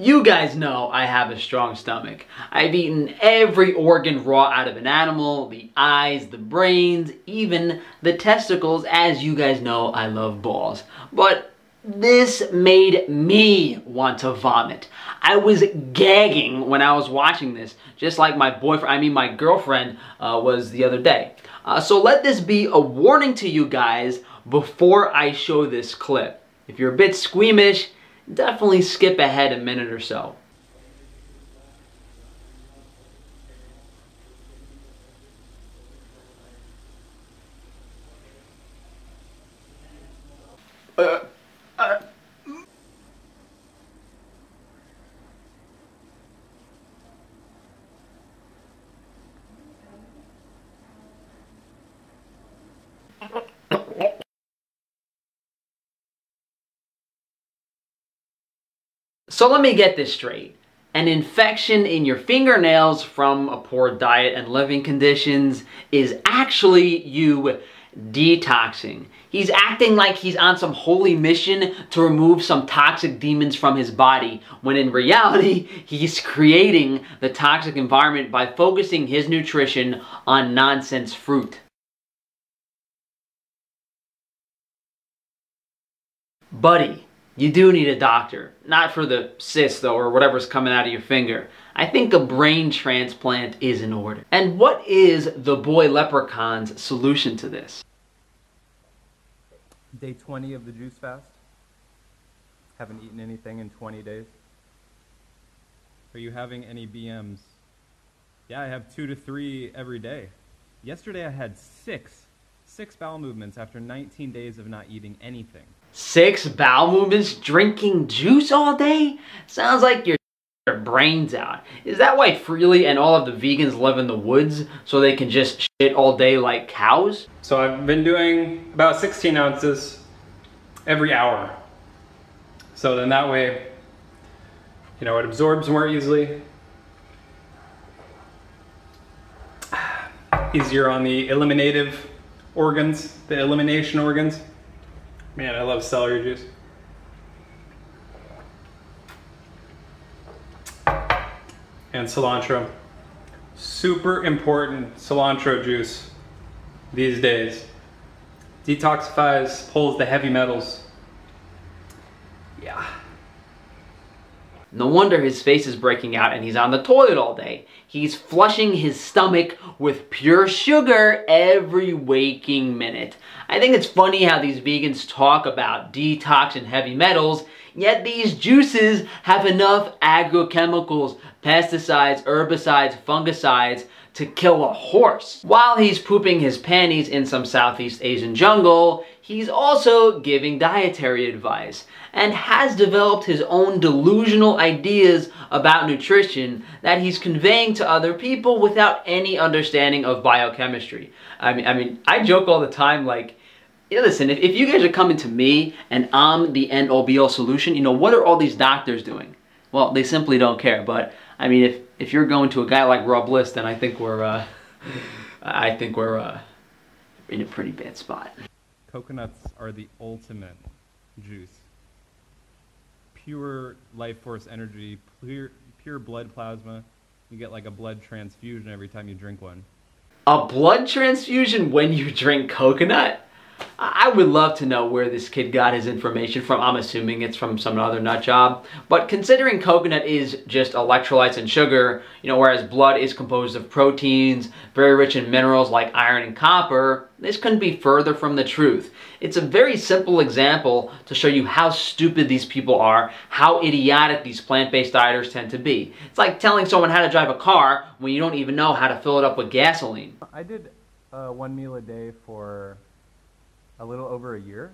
You guys know I have a strong stomach. I've eaten every organ raw out of an animal, the eyes, the brains, even the testicles, as you guys know I love balls. But this made me want to vomit. I was gagging when I was watching this, just like my girlfriend was the other day. So let this be a warning to you guys before I show this clip. If you're a bit squeamish, definitely skip ahead a minute or so. So let me get this straight. An infection in your fingernails from a poor diet and living conditions is actually you detoxing. He's acting like he's on some holy mission to remove some toxic demons from his body, when in reality, he's creating the toxic environment by focusing his nutrition on nonsense fruit. Buddy, you do need a doctor. Not for the cyst though, or whatever's coming out of your finger. I think a brain transplant is in order. And what is the boy leprechaun's solution to this? Day 20 of the juice fast. Haven't eaten anything in 20 days. Are you having any BMs? Yeah, I have 2 to 3 every day. Yesterday I had 6 bowel movements after 19 days of not eating anything. 6 bowel movements drinking juice all day? Sounds like you're your brains out. Is that why Freely and all of the vegans live in the woods, so they can just shit all day like cows? So I've been doing about 16 ounces every hour. So then that way, you know, it absorbs more easily. Easier on the eliminative organs, the elimination organs. Man, I love celery juice. And cilantro. Super important cilantro juice these days. Detoxifies, pulls the heavy metals. Yeah. No wonder his face is breaking out and he's on the toilet all day. He's flushing his stomach with pure sugar every waking minute. I think it's funny how these vegans talk about detox and heavy metals, yet these juices have enough agrochemicals, pesticides, herbicides, fungicides to kill a horse. While he's pooping his panties in some Southeast Asian jungle, he's also giving dietary advice and has developed his own delusional ideas about nutrition that he's conveying to other people without any understanding of biochemistry. I mean, I joke all the time, like, you know, listen, if you guys are coming to me and I'm the end all be all solution, you know, what are all these doctors doing? Well, they simply don't care. But I mean, if you're going to a guy like Rob Liszt, then I think we're in a pretty bad spot. Coconuts are the ultimate juice. Pure life force energy, pure blood plasma. You get like a blood transfusion every time you drink one. A blood transfusion when you drink coconut? I would love to know where this kid got his information from. I'm assuming it's from some other nut job. But considering coconut is just electrolytes and sugar, you know, whereas blood is composed of proteins, very rich in minerals like iron and copper, this couldn't be further from the truth. It's a very simple example to show you how stupid these people are, how idiotic these plant-based dieters tend to be. It's like telling someone how to drive a car when you don't even know how to fill it up with gasoline. I did one meal a day for a little over a year,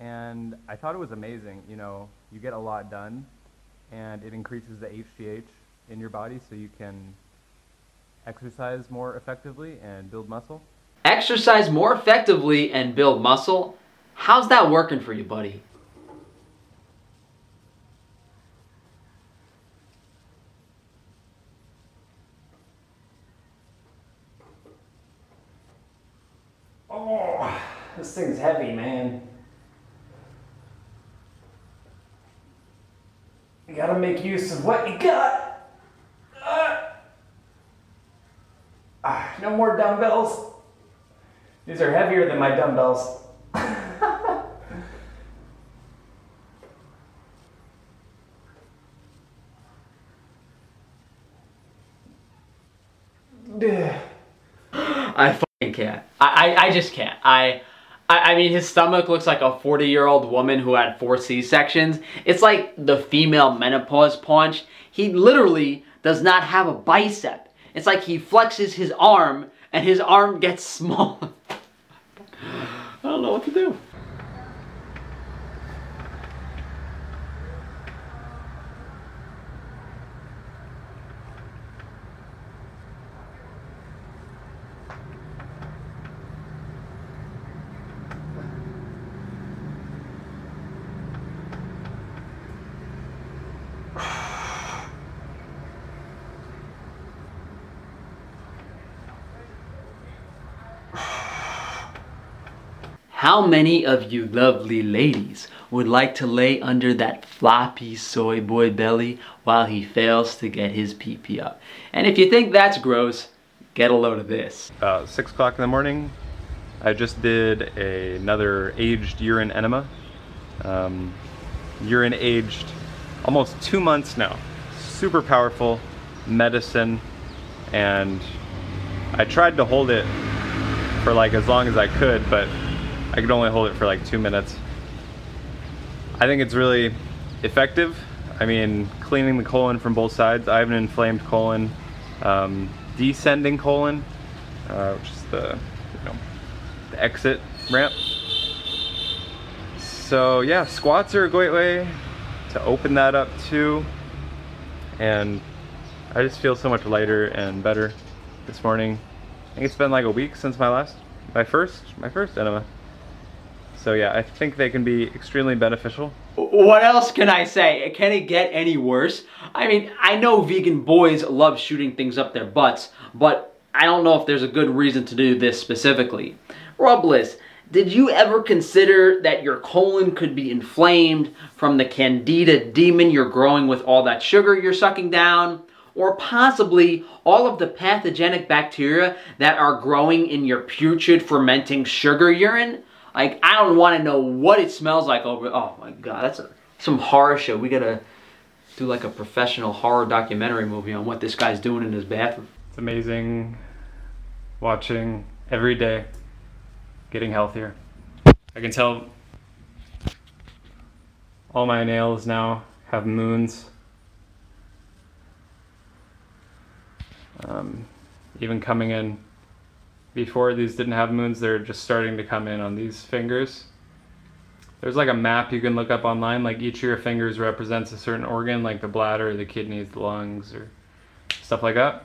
and I thought it was amazing. You know, you get a lot done, and it increases the HGH in your body so you can exercise more effectively and build muscle. Exercise more effectively and build muscle? How's that working for you, buddy? This thing's heavy, man. You Gotta make use of what you got. No more dumbbells. These are heavier than my dumbbells. I fucking can't. I just can't. I mean, his stomach looks like a 40-year-old woman who had 4 C-sections. It's like the female menopause punch. He literally does not have a bicep. It's like he flexes his arm and his arm gets smaller. I don't know what to do. How many of you lovely ladies would like to lay under that floppy soy boy belly while he fails to get his pee-pee up? And if you think that's gross, get a load of this. About 6 o'clock in the morning, I just did another aged urine enema. Urine aged almost 2 months now. Super powerful medicine, and I tried to hold it for like as long as I could, but I could only hold it for like 2 minutes. I think it's really effective. I mean, cleaning the colon from both sides. I have an inflamed colon, descending colon, which is the, the exit ramp. So yeah, squats are a great way to open that up too. And I just feel so much lighter and better this morning. I think it's been like a week since my first enema. So yeah, I think they can be extremely beneficial. What else can I say? Can it get any worse? I mean, I know vegan boys love shooting things up their butts, but I don't know if there's a good reason to do this specifically. Rob Liszt, did you ever consider that your colon could be inflamed from the candida demon you're growing with all that sugar you're sucking down? Or possibly all of the pathogenic bacteria that are growing in your putrid fermenting sugar urine? Like, I don't want to know what it smells like over... Oh my god, that's some horror show. We gotta do like a professional horror documentary movie on what this guy's doing in his bathroom. It's amazing watching every day, getting healthier. I can tell all my nails now have moons. Even coming in. Before, these didn't have moons, they're just starting to come in on these fingers. There's like a map you can look up online, like each of your fingers represents a certain organ, like the bladder, the kidneys, the lungs, or stuff like that.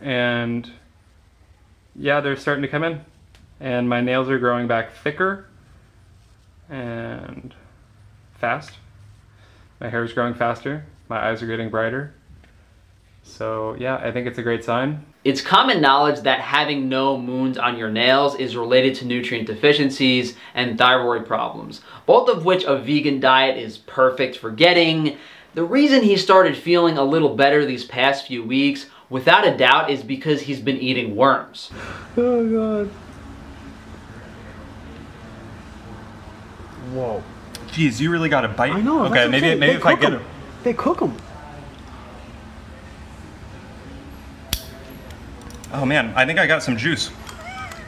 And yeah, they're starting to come in. And my nails are growing back thicker and fast. My hair is growing faster, my eyes are getting brighter. So yeah, I think it's a great sign. It's common knowledge that having no moons on your nails is related to nutrient deficiencies and thyroid problems, both of which a vegan diet is perfect for getting. The reason he started feeling a little better these past few weeks, without a doubt, is because he's been eating worms. Oh god. Whoa. Jeez, you really got a bite? I know. Okay, maybe if I get them. They cook them. Oh man, I think I got some juice.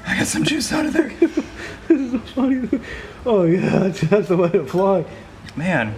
I got some juice out of there. This is so funny. Oh yeah, that's the way to fly. Man,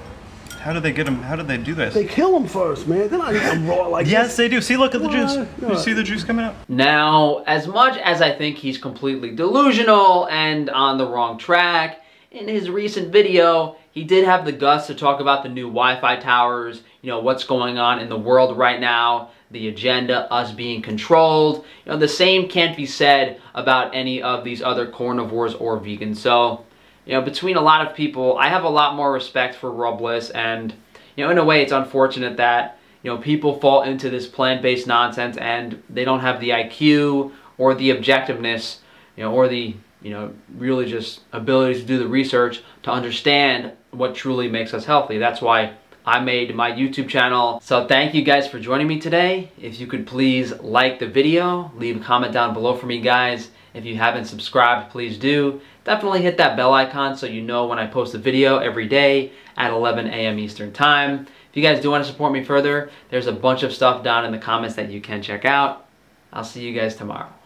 how do they get them? How do they do this? They kill them first, man. They're not even raw like this. Yes, they do. See, look at the juice. You see the juice coming out? Now, as much as I think he's completely delusional and on the wrong track, in his recent video, he did have the guts to talk about the new Wi-Fi towers, what's going on in the world right now, the agenda, us being controlled. The same can't be said about any of these other carnivores or vegans. So, between a lot of people, I have a lot more respect for Rob Liszt, and, in a way it's unfortunate that, people fall into this plant-based nonsense and they don't have the IQ or the objectiveness, or the, really just ability to do the research to understand what truly makes us healthy. That's why I made my YouTube channel. So thank you guys for joining me today. If you could please like the video, leave a comment down below for me, guys. If you haven't subscribed, please do. Definitely hit that bell icon so you know when I post a video every day at 11 a.m. Eastern Time. If you guys do want to support me further, there's a bunch of stuff down in the comments that you can check out. I'll see you guys tomorrow.